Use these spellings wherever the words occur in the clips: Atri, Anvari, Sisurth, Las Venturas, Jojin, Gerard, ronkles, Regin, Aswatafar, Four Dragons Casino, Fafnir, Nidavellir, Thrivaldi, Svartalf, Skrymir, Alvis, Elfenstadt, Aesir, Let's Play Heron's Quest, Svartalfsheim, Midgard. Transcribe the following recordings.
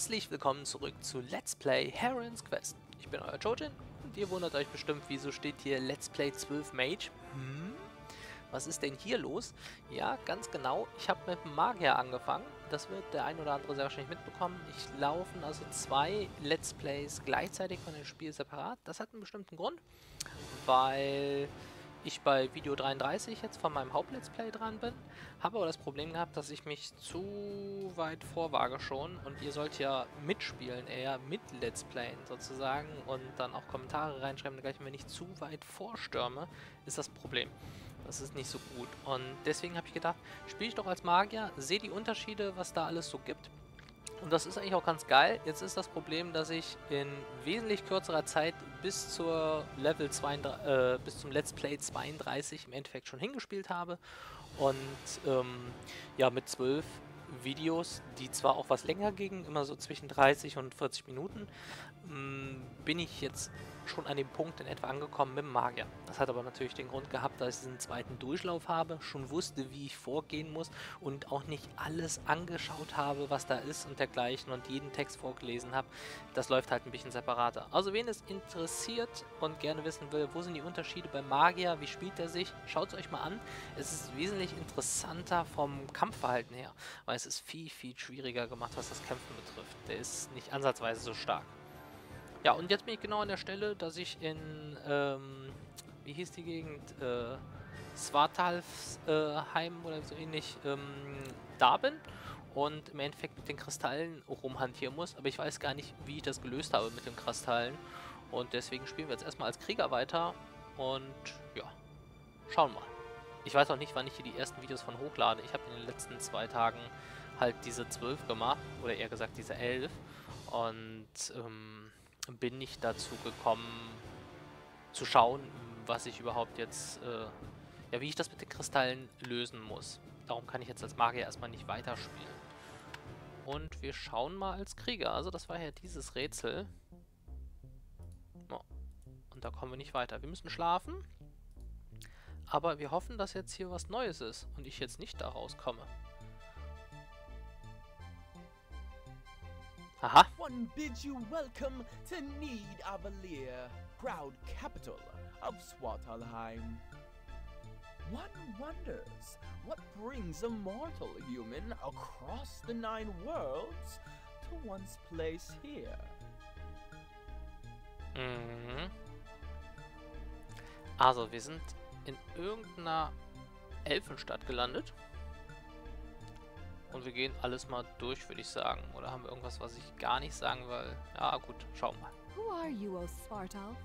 Herzlich willkommen zurück zu Let's Play Heron's Quest. Ich bin euer Jojin und ihr wundert euch bestimmt, wieso steht hier Let's Play 12 Mage? Was ist denn hier los? Ja, ganz genau, ich habe mit dem Magier angefangen. Das wird der ein oder andere sehr wahrscheinlich mitbekommen. Ich laufen also zwei Let's Plays gleichzeitig von dem Spiel separat. Das hat einen bestimmten Grund, weil ich bei Video 33 jetzt von meinem Haupt-Let's Play dran bin, habe aber das Problem gehabt, dass ich mich zu weit vorwage schon und ihr sollt ja mitspielen, eher mit Let's Playen sozusagen und dann auch Kommentare reinschreiben, gleich wenn ich zu weit vorstürme, ist das Problem. Das ist nicht so gut und deswegen habe ich gedacht, spiele ich doch als Magier, sehe die Unterschiede, was da alles so gibt. Und das ist eigentlich auch ganz geil. Jetzt ist das Problem, dass ich in wesentlich kürzerer Zeit bis zur Level 32, bis zum Let's Play 32 im Endeffekt schon hingespielt habe. Und ja, mit 12 Videos, die zwar auch was länger gingen, immer so zwischen 30 und 40 Minuten, bin ich jetzt schon an dem Punkt in etwa angekommen mit dem Magier. Das hat aber natürlich den Grund gehabt, dass ich diesen zweiten Durchlauf habe, schon wusste, wie ich vorgehen muss und auch nicht alles angeschaut habe, was da ist und dergleichen und jeden Text vorgelesen habe. Das läuft halt ein bisschen separater. Also wen es interessiert und gerne wissen will, wo sind die Unterschiede beim Magier, wie spielt er sich, schaut es euch mal an. Es ist wesentlich interessanter vom Kampfverhalten her, weil es ist viel, viel schwieriger gemacht, was das Kämpfen betrifft. Der ist nicht ansatzweise so stark. Ja, und jetzt bin ich genau an der Stelle, dass ich in, wie hieß die Gegend, Svartalfsheim oder so ähnlich, da bin und im Endeffekt mit den Kristallen rumhantieren muss, aber ich weiß gar nicht, wie ich das gelöst habe mit den Kristallen und deswegen spielen wir jetzt erstmal als Krieger weiter und ja, schauen mal. Ich weiß auch nicht, wann ich hier die ersten Videos von hochlade. Ich habe in den letzten 2 Tagen halt diese 12 gemacht, oder eher gesagt diese 11 und, bin nicht dazu gekommen, zu schauen, was ich überhaupt jetzt, ja, wie ich das mit den Kristallen lösen muss. Darum kann ich jetzt als Magier erstmal nicht weiterspielen. Und wir schauen mal als Krieger. Also das war ja dieses Rätsel. Oh. Und da kommen wir nicht weiter. Wir müssen schlafen. Aber wir hoffen, dass jetzt hier was Neues ist und ich jetzt nicht da rauskomme. Aha. One bids you welcome to Nidavellir, proud capital of Svartalfheim. One wonders what brings a mortal human across the 9 worlds to one's place here. Mhm. Also, wir sind in irgendeiner Elfenstadt gelandet. Und wir gehen alles mal durch, würde ich sagen. Oder haben wir irgendwas, was ich gar nicht sagen will? Ja, gut, schauen wir mal. Who are you, O Svartalf?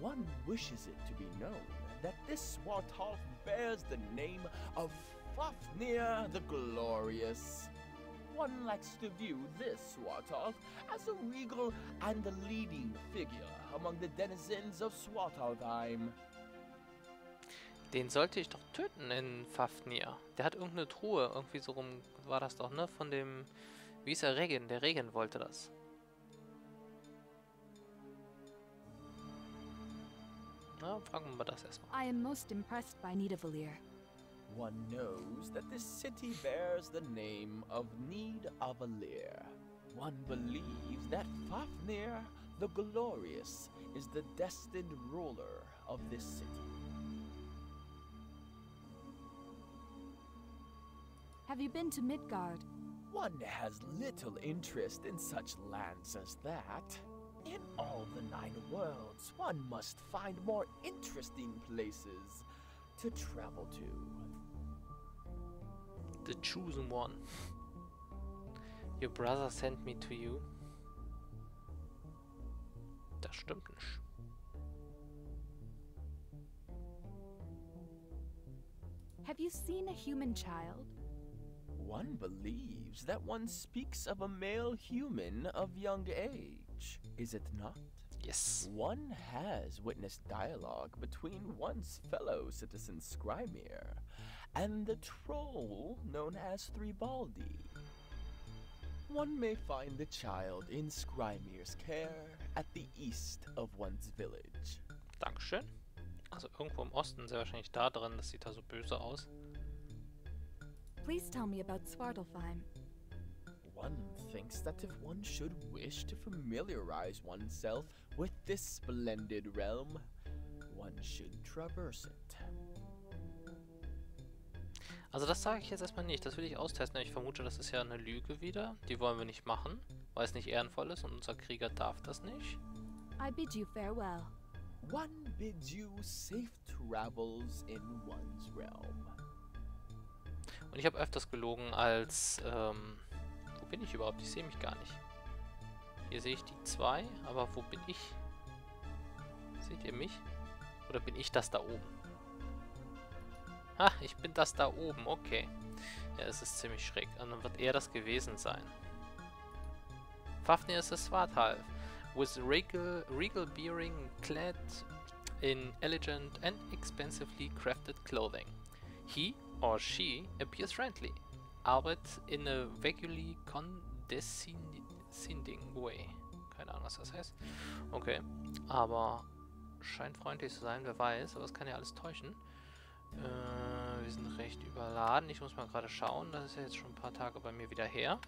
One wishes it to be known that this Svartalf bears the name of Fafnir the Glorious. One likes to view this Svartalf as a regal and a leading figure among the denizens of Svartalfheim. Den sollte ich doch töten in Fafnir. Der hat irgendeine Truhe, irgendwie so rum war das doch, ne? Von dem, wie hieß er, Regin? Der Regin wollte das. Na, fragen wir das erstmal. I am most impressed by Nidavellir. One knows that this city bears the name of Nidavellir. One believes that Fafnir, the Glorious, is the destined ruler of this city. Have you been to Midgard? One has little interest in such lands as that. In all the 9 worlds, one must find more interesting places to travel to. The chosen one. Your brother sent me to you. Das stimmt nicht. Have you seen a human child? One believes that one speaks of a male human of young age, is it not? Yes. One has witnessed dialogue between one's fellow citizen Skrymir and the troll known as Thrivaldi. One may find the child in Skrymir's care at the east of one's village. Dankeschön. Also irgendwo im Osten, sehr wahrscheinlich da drin, das sieht da so böse aus. Please tell me about Svartalfheim. one thinks that if one should wish to familiarize oneself with this splendid realm, one should traverse it. Also das sage ich jetzt erstmal nicht, das will ich austesten. Ich vermute, das ist ja eine Lüge wieder. Die wollen wir nicht machen, weil es nicht ehrenvoll ist und unser Krieger darf das nicht. I bid you farewell. One bids you safe travels in one's realm. Und ich habe öfters gelogen als, wo bin ich überhaupt? Ich sehe mich gar nicht. Hier sehe ich die zwei, aber wo bin ich? Seht ihr mich? Oder bin ich das da oben? Ah, ich bin das da oben, okay. Ja, es ist ziemlich schräg. Und dann wird er das gewesen sein. Fafnir is a Svartalf, with regal bearing, clad in elegant and expensively crafted clothing. He or she appears friendly, albeit in a vaguely condescending way. Keine Ahnung, was das heißt. Okay, aber scheint freundlich zu sein, wer weiß, aber es kann ja alles täuschen. Wir sind recht überladen. Ich muss mal gerade schauen. Das ist ja jetzt schon ein paar Tage bei mir wieder her.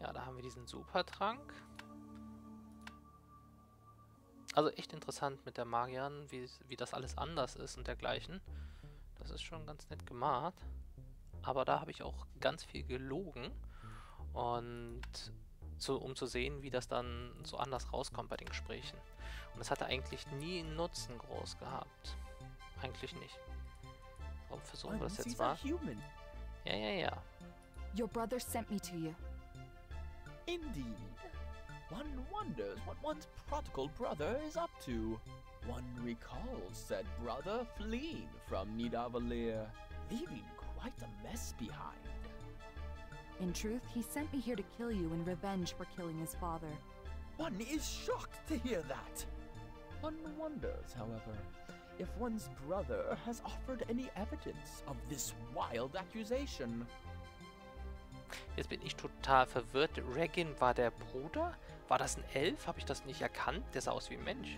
Ja, da haben wir diesen Supertrank. Also echt interessant mit der Magierin, wie das alles anders ist und dergleichen. Das ist schon ganz nett gemacht. Aber da habe ich auch ganz viel gelogen. Und um zu sehen, wie das dann so anders rauskommt bei den Gesprächen. Und das hatte eigentlich nie einen Nutzen groß gehabt. Eigentlich nicht. Warum versuchen wir das jetzt mal? Ja. Your brother sent me to you. Indeed. One wonders what one's prodigal brother is up to. One recalls said brother fleeing from Nidavellir, leaving quite a mess behind. In truth, he sent me here to kill you in revenge for killing his father. One is shocked to hear that. One wonders, however, if one's brother has offered any evidence of this wild accusation. Jetzt bin ich total verwirrt. Regin war der Bruder? War das ein Elf? Habe ich das nicht erkannt? Der sah aus wie ein Mensch.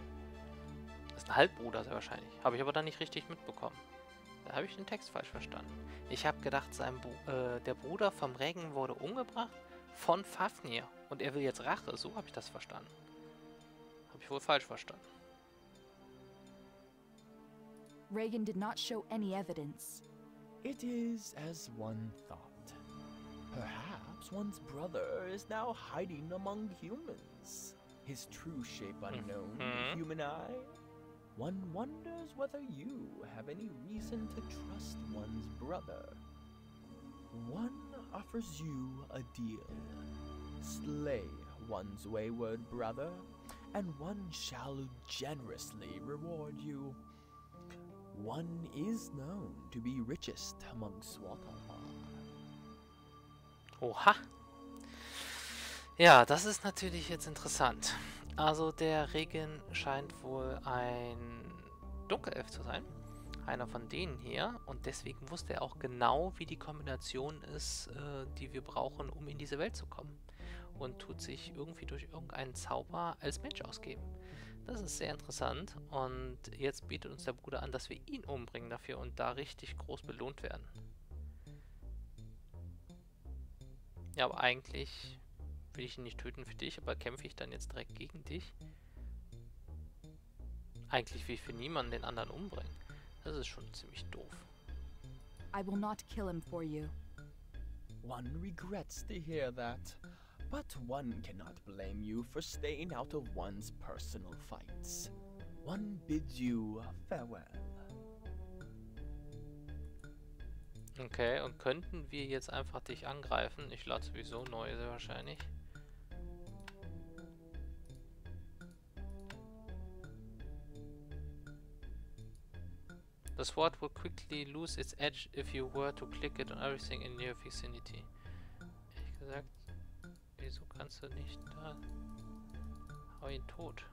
Das ist ein Halbbruder sehr wahrscheinlich. Habe ich aber dann nicht richtig mitbekommen. Da habe ich den Text falsch verstanden. Ich habe gedacht, der Bruder vom Regin wurde umgebracht von Fafnir und er will jetzt Rache. So habe ich das verstanden. Habe ich wohl falsch verstanden. Regin did not show any evidence. It is as one thought. Perhaps one's brother is now hiding among humans. His true shape unknown to the human eye. One wonders whether you have any reason to trust one's brother. One offers you a deal. Slay one's wayward brother, and one shall generously reward you. One is known to be richest among Svartalfheim. Oha! Ja, das ist natürlich jetzt interessant. Also der Regin scheint wohl ein Dunkelelf zu sein, einer von denen hier, und deswegen wusste er auch genau, wie die Kombination ist, die wir brauchen, um in diese Welt zu kommen, und tut sich irgendwie durch irgendeinen Zauber als Mensch ausgeben. Das ist sehr interessant und jetzt bietet uns der Bruder an, dass wir ihn umbringen dafür und da richtig groß belohnt werden. Ja, aber eigentlich will ich ihn nicht töten für dich, aber kämpfe ich dann jetzt direkt gegen dich? Eigentlich will ich für niemanden den anderen umbringen. Das ist schon ziemlich doof. I will not kill him for you. One regrets to hear that, but one cannot blame you for staying out of one's personal fights. One bids you farewell. Okay, und könnten wir jetzt einfach dich angreifen? Ich lade sowieso neu, sehr wahrscheinlich. The sword will quickly lose its edge if you were to click it on everything in your vicinity. Ehrlich gesagt, wieso kannst du nicht da? Hau ihn tot.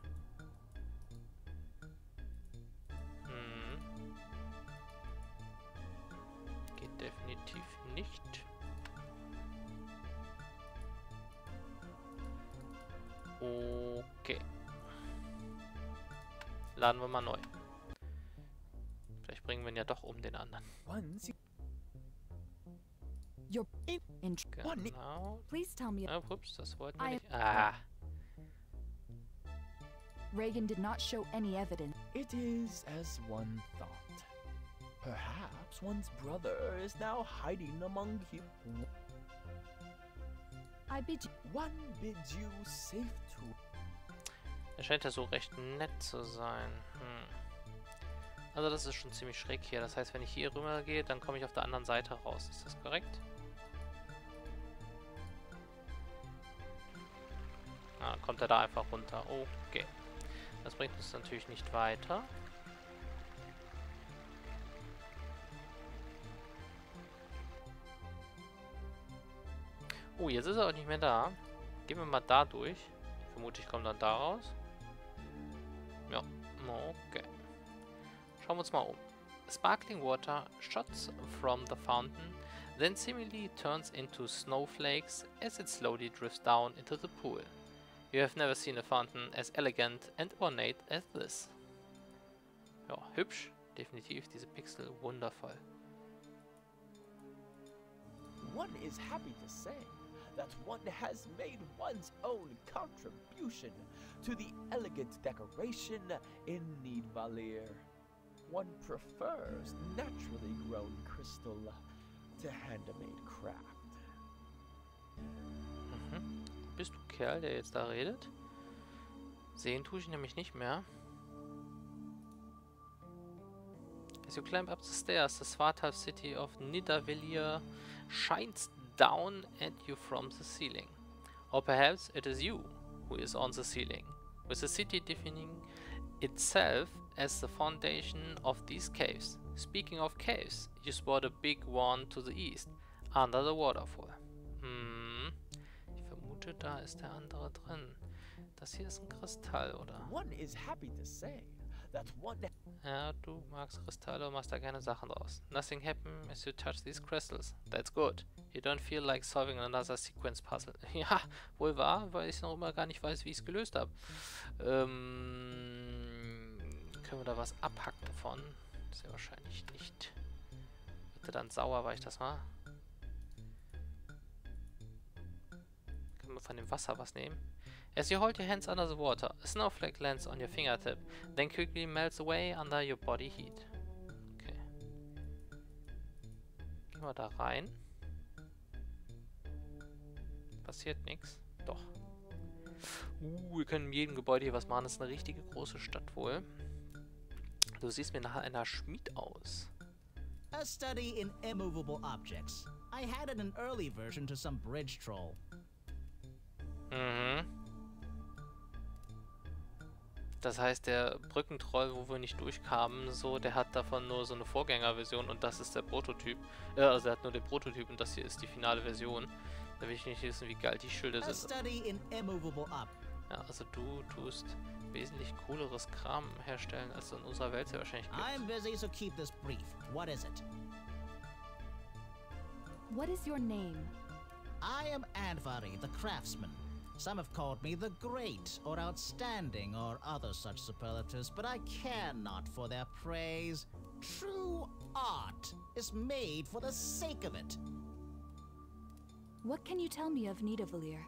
Geht definitiv nicht. Okay. Laden wir mal neu. Vielleicht bringen wir ihn ja doch um, den anderen. You're in now. Please tell me. Oh, whoops, das wollten wir nicht. Ah. Regin did not show any evidence. It is as one thought. Perhaps one's brother is now hiding among you. I bid you. One bids you safe to. Er scheint ja so recht nett zu sein. Also das ist schon ziemlich schräg hier. Das heißt, wenn ich hier rüber gehe, dann komme ich auf der anderen Seite raus. Ist das korrekt? Ah, kommt er da einfach runter. Okay. Das bringt uns natürlich nicht weiter. Oh, jetzt ist er auch nicht mehr da. Gehen wir mal da durch. Vermutlich kommt dann da raus. Ja, okay. Schauen wir uns mal um. Sparkling water shots from the fountain, then seemingly turns into snowflakes as it slowly drifts down into the pool. You have never seen a fountain as elegant and ornate as this. Ja, hübsch. Definitiv, diese Pixel, wundervoll. One is happy to say that one has made one's own contribution to the elegant decoration in Nidavellir. One prefers naturally grown crystal to handmade craft. Bist du Kerl, der jetzt da redet? Sehen tue ich nämlich nicht mehr. As you climb up the stairs, the Svartalf city of Nidavellir shines down at you from the ceiling. Or perhaps it is you who is on the ceiling, with the city defining itself as the foundation of these caves. Speaking of caves, you spot a big one to the east, under the waterfall. Ich vermute, da ist der andere drin. Das hier ist ein Kristall, oder? Ja, du magst Kristalle und machst da gerne Sachen draus. Nothing happens as you touch these crystals. That's good. You don't feel like solving another sequence puzzle. Ja, wohl wahr, weil ich noch immer gar nicht weiß, wie ich es gelöst habe. Können wir da was abhacken davon? Sehr wahrscheinlich nicht. Wird er dann sauer, weil ich das mache? Können wir von dem Wasser was nehmen? As you hold your hands under the water, a snowflake lands on your fingertip, then quickly melts away under your body heat. Okay. Gehen wir da rein. Passiert nichts. Doch. Wir können in jedem Gebäude hier was machen. Das ist eine richtige große Stadt wohl. Du siehst mir nach einer Schmied aus. A study in immovable objects. I had an early version to some bridge troll. Das heißt, der Brückentroll, wo wir nicht durchkamen, so, der hat davon nur so eine Vorgängerversion und das ist der Prototyp. Also er hat nur den Prototyp und das hier ist die finale Version. Da will ich nicht wissen, wie geil die Schilder sind. Ja, also du tust wesentlich cooleres Kram herstellen, als in unserer Welt sehr wahrscheinlich gibt. I'm busy, so keep this brief. What is it? What is your name? I am Anvari, the craftsman. Some have called me the great, or outstanding, or other such superlatives, but I care not for their praise. True art is made for the sake of it. What can you tell me of Nidavellir?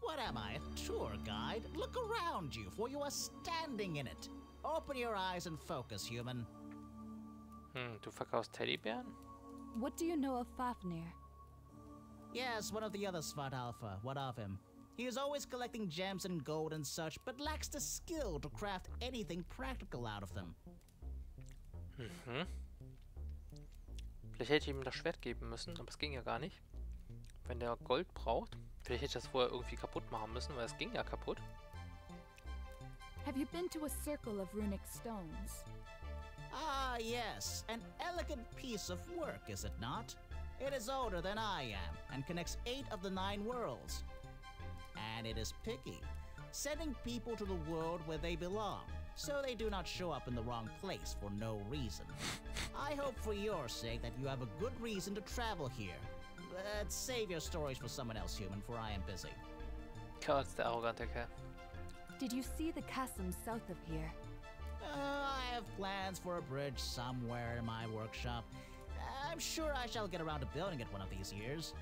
What am I, a tour guide? Look around you, for you are standing in it. Open your eyes and focus, human. Du verkaufst Teddybären? What do you know of Fafnir? Yes, one of the other Svartalfa. What of him? He is always collecting gems and gold and such, but lacks the skill to craft anything practical out of them. Vielleicht hätte ich ihm das Schwert geben müssen, aber es ging ja gar nicht. Wenn der Gold braucht, vielleicht hätte ich das vorher irgendwie kaputt machen müssen, weil es ging ja kaputt. Have you been to a circle of runic stones? Ah, yes, an elegant piece of work, is it not? It is older than I am and connects 8 of the 9 worlds. And it is picky, sending people to the world where they belong, so they do not show up in the wrong place for no reason. I hope for your sake that you have a good reason to travel here. Let's save your stories for someone else, human, for I am busy. Did you see the chasm south of here? I have plans for a bridge somewhere in my workshop. I'm sure I shall get around to building it one of these years.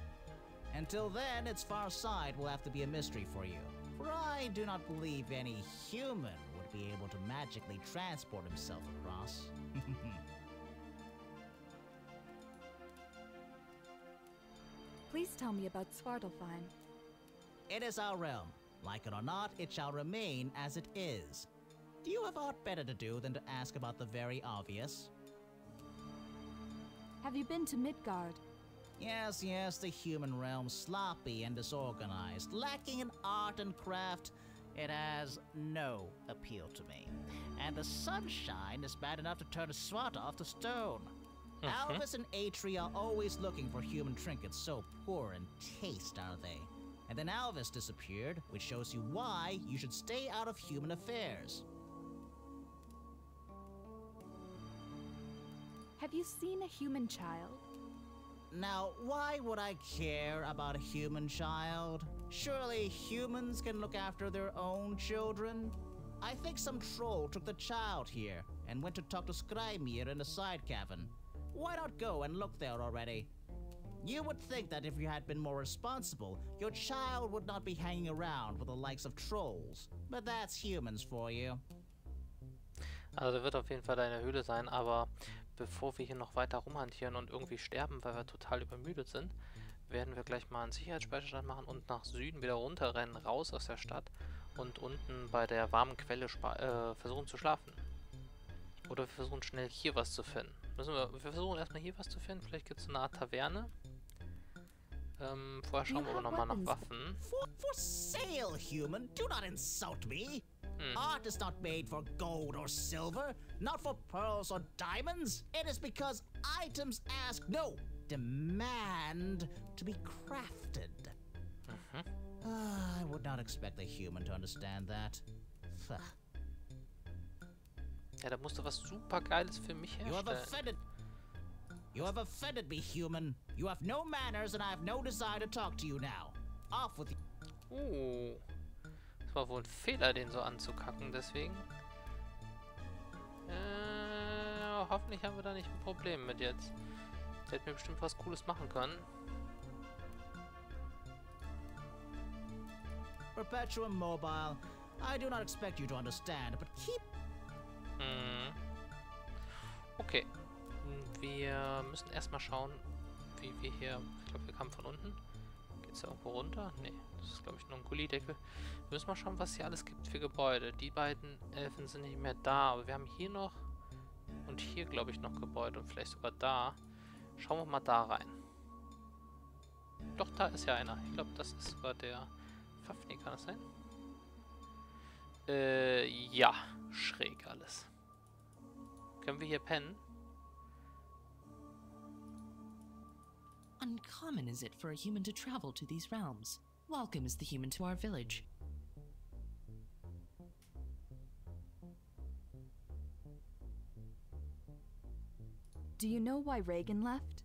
Until then, its far side will have to be a mystery for you, for I do not believe any human would be able to magically transport himself across. Please tell me about Svartalfheim. It is our realm. Like it or not, it shall remain as it is. Do you have aught better to do than to ask about the very obvious? Have you been to Midgard? Yes, yes, the human realm, sloppy and disorganized, lacking in art and craft. It has no appeal to me. And the sunshine is bad enough to turn a Svartalf to stone. Alvis and Atri are always looking for human trinkets, so poor in taste are they. And then Alvis disappeared, which shows you why you should stay out of human affairs. Have you seen a human child? Now, why would I care about a human child? Surely humans can look after their own children? I think some troll took the child here and went to talk to Skrymir in the side cavern. Why not go and look there already? You would think that if you had been more responsible, your child would not be hanging around with the likes of Trolls. But that's humans for you. Also, da wird auf jeden Fall eine Höhle sein, aber bevor wir hier noch weiter rumhantieren und irgendwie sterben, weil wir total übermüdet sind, werden wir gleich mal einen Sicherheitsspeicherstand machen und nach Süden wieder runterrennen, raus aus der Stadt und unten bei der warmen Quelle versuchen zu schlafen. Oder wir versuchen schnell hier was zu finden. Wir versuchen erstmal hier was zu finden. Vielleicht gibt es eine Art Taverne. Vorher schauen wir aber nochmal nach Waffen. For sale, human. Do not insult me. Art is not made for gold or silver, not for pearls or diamonds. It is because items demand to be crafted. I would not expect a human to understand that. Ja, da musst du was supergeiles für mich herstellen. You have offended me, human. You have no manners and I have no desire to talk to you now. Off with you. Oh. Das war wohl ein Fehler, den so anzukacken, deswegen. Hoffentlich haben wir da nicht ein Problem mit jetzt. Der hätte mir bestimmt was Cooles machen können. Perpetuum mobile. I do not expect you to understand, but keep. Okay, wir müssen erstmal schauen, wie wir hier, ich glaube, wir kamen von unten. Geht's da irgendwo runter? Nee, das ist, glaube ich, nur ein Gullideckel. Wir müssen mal schauen, was hier alles gibt für Gebäude. Die beiden Elfen sind nicht mehr da, aber wir haben hier noch und hier, glaube ich, noch Gebäude und vielleicht sogar da. Schauen wir mal da rein. Doch, da ist ja einer. Ich glaube, das ist sogar der Fafnir, kann das sein? Ja, schräg alles. Können wir hier pennen? Uncommon is it for a human to travel to these realms. Welcome is the human to our village. Do you know why Regin left?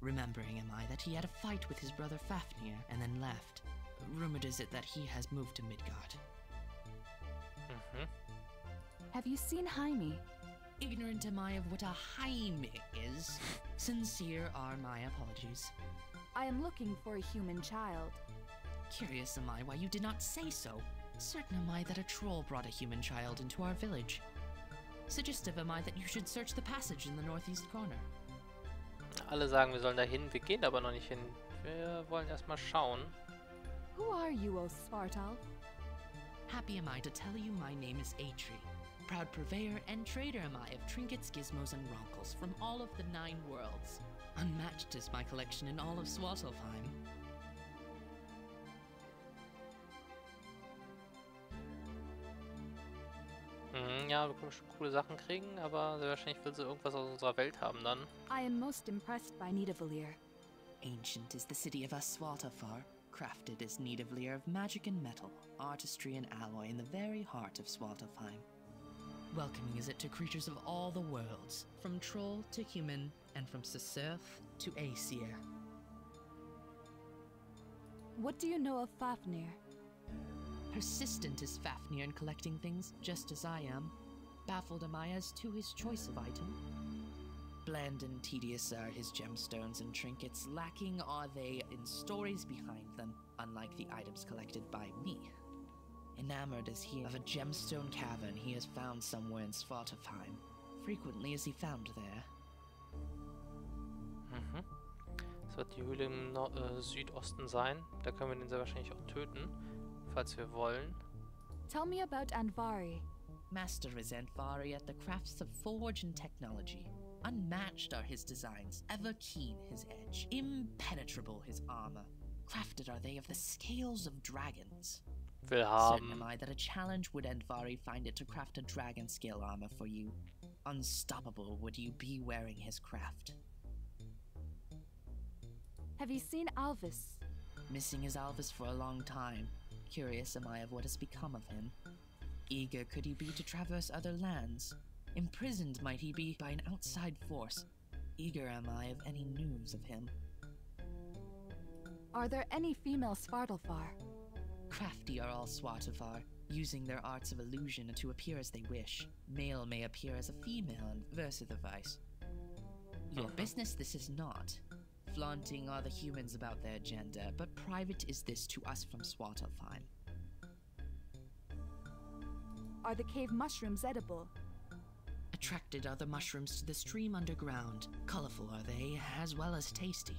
Remembering am I that he had a fight with his brother Fafnir and then left. Rumored is it that he has moved to Midgard. Have you seen Jaime? Ignorant am I of what a Jaime is. Sincere are my apologies. I am looking for a human child. Curious am I why you did not say so. Certain am I that a troll brought a human child into our village. Suggestive am I that you should search the passage in the northeast corner. Alle sagen, wir sollen dahin. Wir gehen aber noch nicht hin. Wir wollen erstmal schauen. Who are you, O Svartalf? Happy am I to tell you my name is Atri. Proud purveyor and trader am I of trinkets, gizmos, and ronkles from all of the 9 worlds. Unmatched is my collection in all of Svartalfheim. Ja, wir können schon coole Sachen kriegen, aber sehr wahrscheinlich will sie irgendwas aus unserer Welt haben dann. I am most impressed by Nidavellir. Ancient is the city of Aswatafar. Crafted is Nidavellir of magic and metal, artistry and alloy in the very heart of Svartalfheim. Welcoming is it to creatures of all the worlds, from troll to human, and from Sisurth to Aesir. What do you know of Fafnir? Persistent is Fafnir in collecting things, just as I am. Baffled am I as to his choice of item. Bland and tedious are his gemstones and trinkets, lacking are they in stories behind them, unlike the items collected by me. Enamored is he of a gemstone cavern he has found somewhere in Svartalfheim. Frequently is he found there. Mhm. Das wird die Höhle im Südosten sein. Da können wir den sehr wahrscheinlich auch töten, falls wir wollen. Tell me about Anvari. Master is Anvari at the crafts of forge and technology. Unmatched are his designs, ever keen his edge, impenetrable his armor. Crafted are they of the scales of dragons. Certain am I that a challenge would Anvari find it to craft a dragon scale armor for you. Unstoppable would you be wearing his craft. Have you seen Alvis? Missing his Alvis for a long time. Curious am I of what has become of him. Eager could he be to traverse other lands. Imprisoned might he be by an outside force. Eager am I of any news of him. Are there any female Svartalfar? Crafty are all Svartalfar, using their arts of illusion to appear as they wish. Male may appear as a female and versa the vice. Your business this is not. Flaunting are the humans about their gender, but private is this to us from Svartalfheim. Are the cave mushrooms edible? Attracted are the mushrooms to the stream underground. Colorful are they, as well as tasty.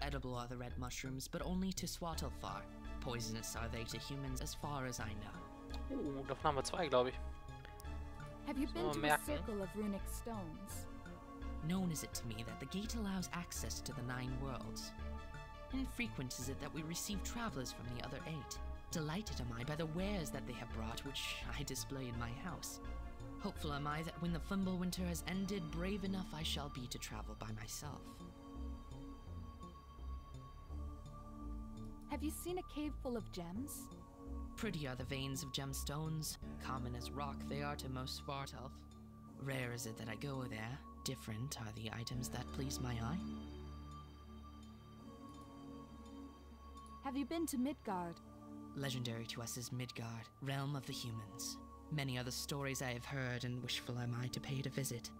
Edible are the red mushrooms, but only to Svartalfar. Poisonous are they to humans as far as I know. Oh, davon haben wir zwei, glaube ich. Have you been to a circle of runic stones? Known is it to me that the gate allows access to the 9 worlds. Infrequent is it that we receive travelers from the other 8. Delighted am I by the wares that they have brought, which I display in my house. Hopeful am I that when the Fumble Winter has ended, brave enough I shall be to travel by myself. Have you seen a cave full of gems? Pretty are the veins of gemstones. Common as rock they are to most Svartalf. Rare is it that I go there. Different are the items that please my eye. Have you been to Midgard? Legendary to us is Midgard, realm of the humans. Many are the stories I have heard, and wishful am I to pay it a visit.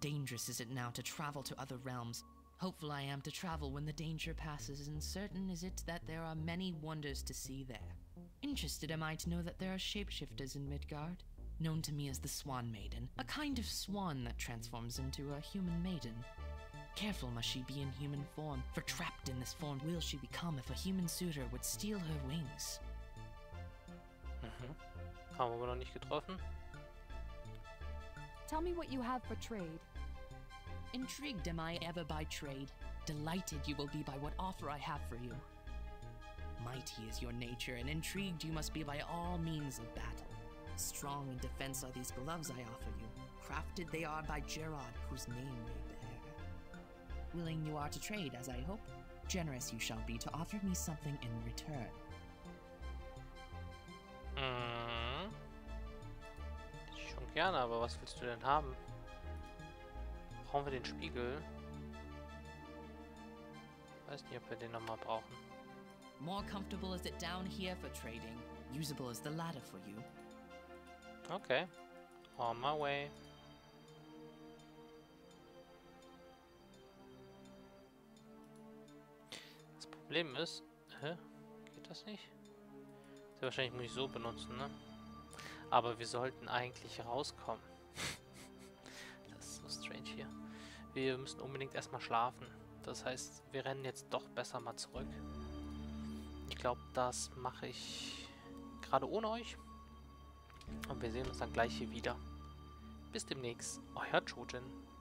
Dangerous is it now to travel to other realms. Hopeful I am to travel when the danger passes, and certain is it that there are many wonders to see there. Interested am I to know that there are shapeshifters in Midgard, known to me as the Swan Maiden, a kind of swan that transforms into a human maiden. Careful must she be in human form, for trapped in this form will she become if a human suitor would steal her wings. Haben wir noch nicht getroffen. Tell me what you have for trade. Intrigued am I ever by trade. Delighted you will be by what offer I have for you. Mighty is your nature, and intrigued you must be by all means of battle. Strong in defense are these gloves I offer you. Crafted they are by Gerard, whose name they bear. Willing you are to trade, as I hope. Generous you shall be to offer me something in return. Schon gerne, aber was willst du denn haben? Brauchen wir den Spiegel? Weiß nicht, ob wir den nochmal brauchen. More comfortable is it down here for trading. Usable is the ladder for you. Okay. On my way. Das Problem ist... Hä? Geht das nicht? Das wahrscheinlich muss ich so benutzen, ne? Aber wir sollten eigentlich rauskommen. Strange hier. Wir müssen unbedingt erstmal schlafen. Das heißt, wir rennen jetzt doch besser mal zurück. Ich glaube, das mache ich gerade ohne euch. Und wir sehen uns dann gleich hier wieder. Bis demnächst. Euer Jojen.